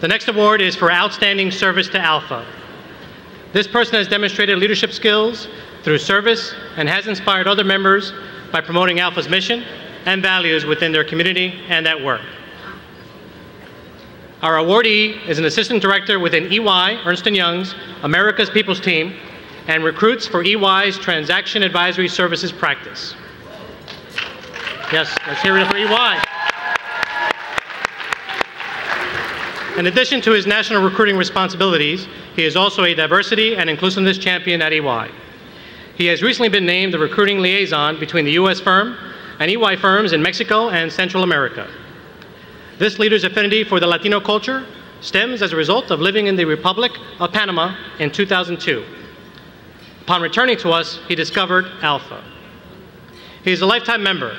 The next award is for outstanding service to ALPFA. This person has demonstrated leadership skills through service and has inspired other members by promoting ALPFA's mission and values within their community and at work. Our awardee is an assistant director within EY, Ernst & Young's America's People's Team, and recruits for EY's Transaction Advisory Services practice. Yes, let's hear it for EY. In addition to his national recruiting responsibilities, he is also a diversity and inclusiveness champion at EY. He has recently been named the recruiting liaison between the U.S. firm and EY firms in Mexico and Central America. This leader's affinity for the Latino culture stems as a result of living in the Republic of Panama in 2002. Upon returning to us, he discovered ALPFA. He is a lifetime member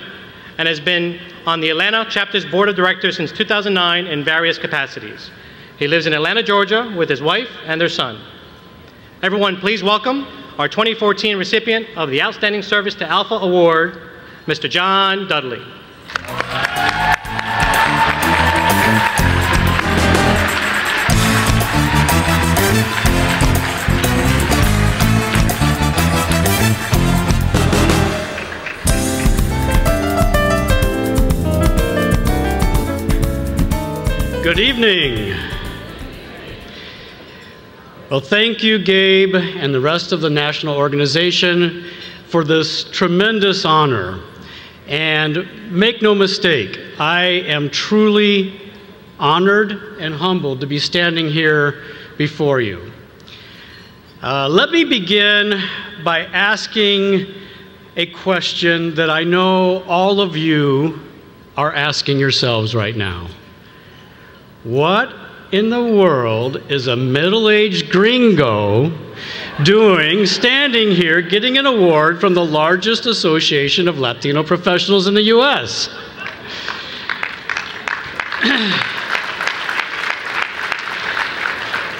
and has been on the Atlanta Chapter's Board of Directors since 2009 in various capacities. He lives in Atlanta, Georgia with his wife and their son. Everyone, please welcome our 2014 recipient of the Outstanding Service to ALPFA Award, Mr. John Dudley. Good evening. Well, thank you, Gabe, and the rest of the national organization for this tremendous honor. And make no mistake, I am truly honored and humbled to be standing here before you. Let me begin by asking a question that I know all of you are asking yourselves right now. What in the world is a middle-aged gringo doing standing here getting an award from the largest association of Latino professionals in the U.S.?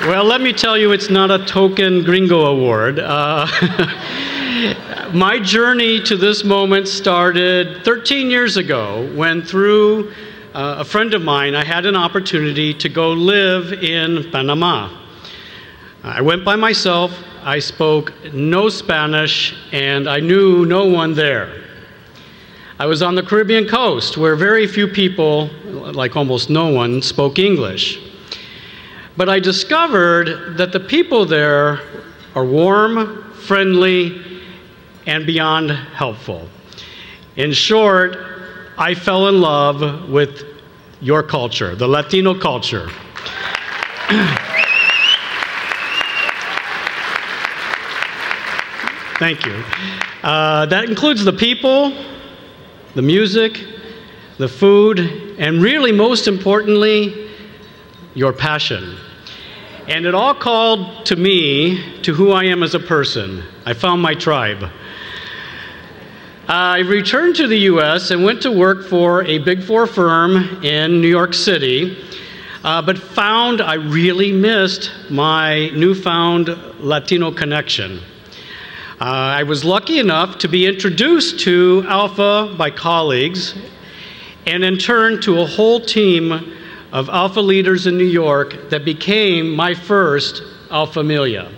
Well, let me tell you, it's not a token gringo award. My journey to this moment started 13 years ago when, through a friend of mine, I had an opportunity to go live in Panama. I went by myself, I spoke no Spanish, and I knew no one there. I was on the Caribbean coast where very few people, like almost no one, spoke English. But I discovered that the people there are warm, friendly, and beyond helpful. In short, I fell in love with your culture, the Latino culture. Thank you. That includes the people, the music, the food, and really, most importantly, your passion. And it all called to me to who I am as a person. I found my tribe. I returned to the U.S. and went to work for a Big Four firm in New York City, but found I really missed my newfound Latino connection. I was lucky enough to be introduced to ALPFA by colleagues, and in turn to a whole team of ALPFA leaders in New York that became my first ALPFamilia.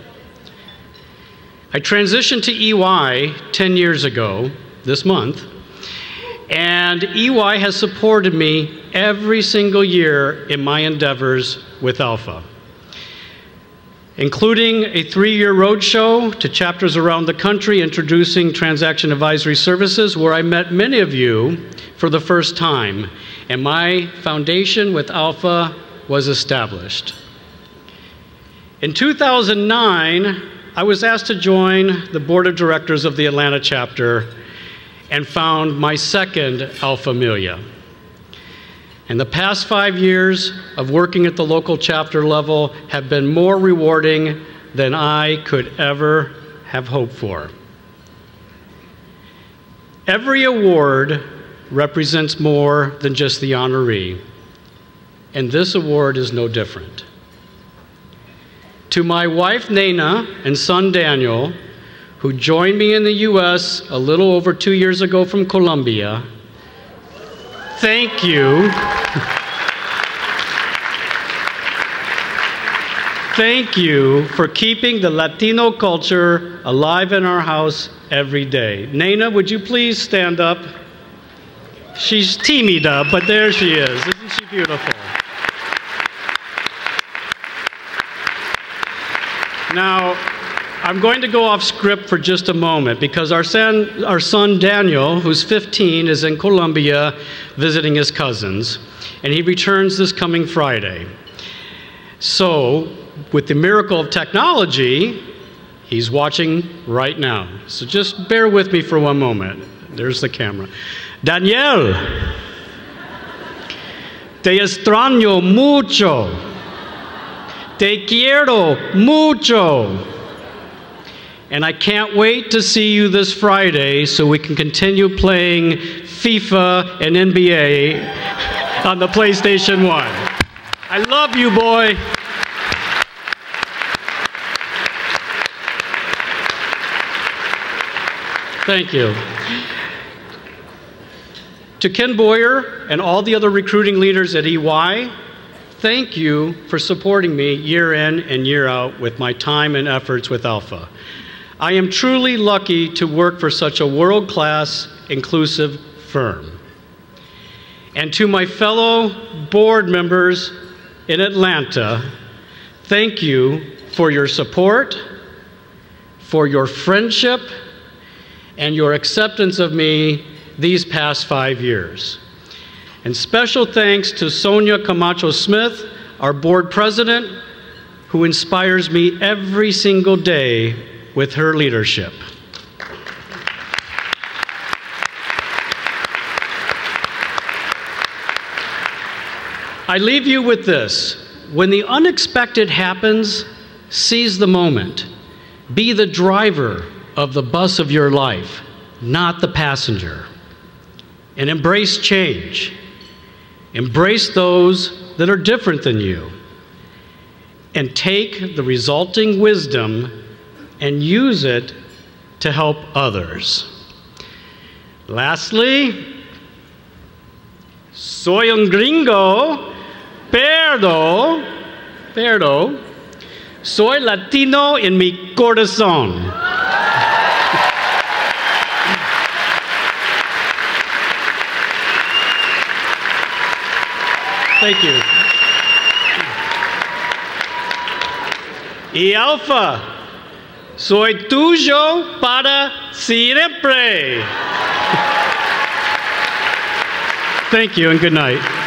I transitioned to EY 10 years ago, this month, and EY has supported me every single year in my endeavors with ALPFA, including a 3-year roadshow to chapters around the country introducing transaction advisory services, where I met many of you for the first time, and my foundation with ALPFA was established. In 2009, I was asked to join the board of directors of the Atlanta chapter and found my second ALPFamilia. And the past 5 years of working at the local chapter level have been more rewarding than I could ever have hoped for. Every award represents more than just the honoree, and this award is no different. To my wife, Naina, and son, Daniel, who joined me in the U.S. a little over 2 years ago from Colombia. Thank you. Thank you for keeping the Latino culture alive in our house every day. Naina, would you please stand up? She's teamed up, but there she is. Isn't she beautiful? Now, I'm going to go off script for just a moment because our son Daniel, who's 15, is in Colombia visiting his cousins, and he returns this coming Friday. So, with the miracle of technology, he's watching right now. So just bear with me for one moment. There's the camera. Daniel, te extraño mucho. Te quiero mucho. And I can't wait to see you this Friday so we can continue playing FIFA and NBA on the PlayStation 1. I love you, boy. Thank you. To Ken Boyer and all the other recruiting leaders at EY, thank you for supporting me year in and year out with my time and efforts with ALPFA. I am truly lucky to work for such a world-class, inclusive firm. And to my fellow board members in Atlanta, thank you for your support, for your friendship, and your acceptance of me these past 5 years. And special thanks to Sonia Camacho Smith, our board president, who inspires me every single day with her leadership. I leave you with this. When the unexpected happens, seize the moment. Be the driver of the bus of your life, not the passenger. And embrace change. Embrace those that are different than you. And take the resulting wisdom and use it to help others. Lastly, soy un gringo, pero, soy Latino en mi corazón. Thank you. Y Alpha, soy tuyo para siempre. Thank you and good night.